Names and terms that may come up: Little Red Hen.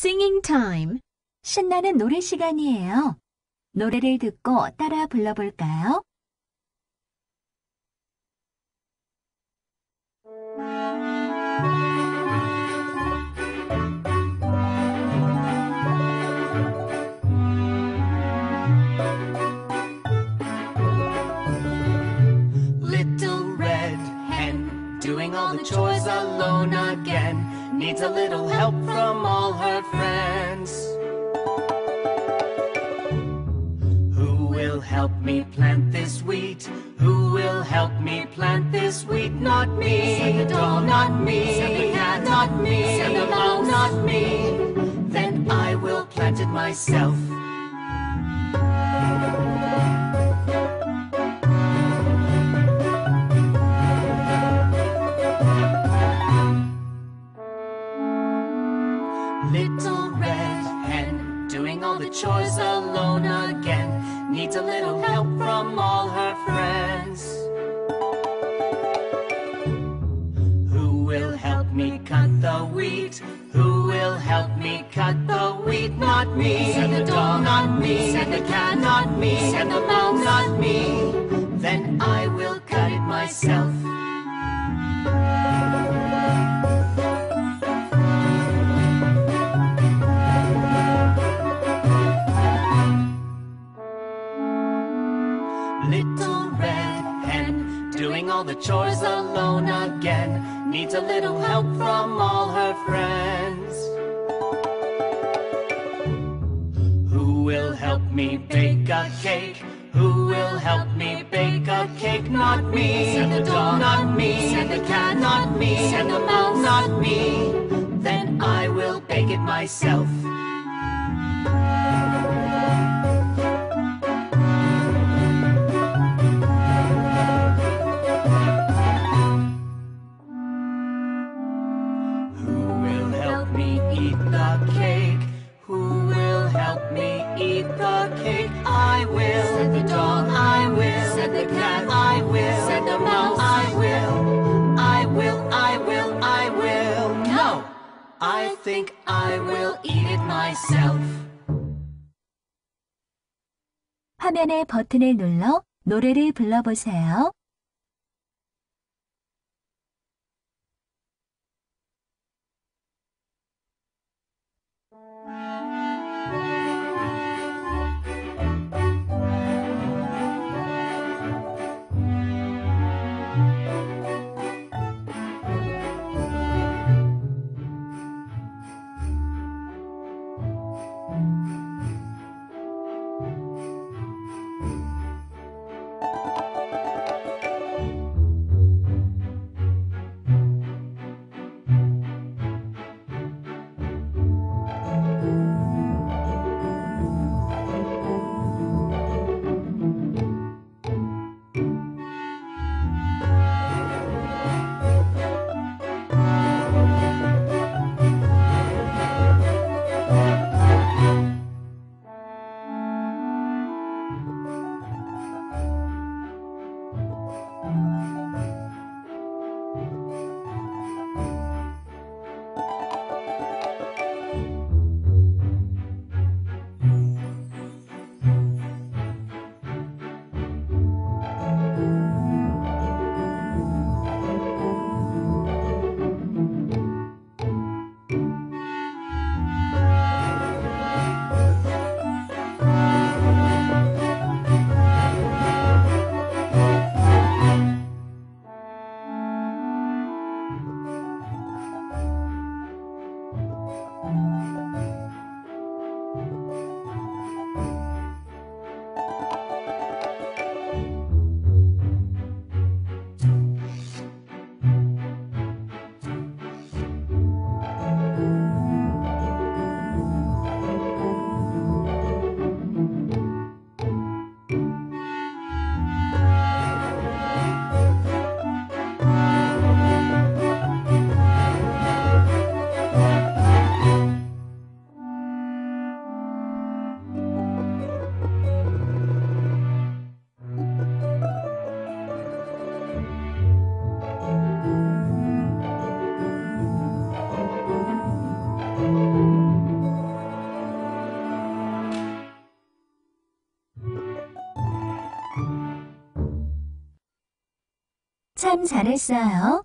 Singing time. 신나는 노래 시간이에요. 노래를 듣고 따라 불러볼까요? Little red hen, doing all the chores alone again, needs a little help from all her friends. Who will help me plant this wheat? Who will help me plant this wheat? Not me, said the dog, not me, said the cat, not me, said the mouse, not me. Then I will plant it myself. Little red hen, doing all the chores alone again, needs a little help from all her friends. Who will help me cut the wheat? Who will help me cut the wheat? Not me, said the dog, not me, said the cat, not me, said the mouse, not me. Then I will cut it myself. Little red hen, doing all the chores alone again, needs a little help from all her friends. Who will help me bake a cake? Who will help me bake a cake? Not me, said the dog, not me, said the cat, not me, said the mouse, not me. Then I will bake it myself. Eat the cake. Who will help me eat the cake? I will, said the dog, I will, said the cat, I will, said the mouse, I will. I will, I will, I will. No, I think I will eat it myself. 화면의 버튼을 눌러 노래를 불러보세요. 참 잘했어요.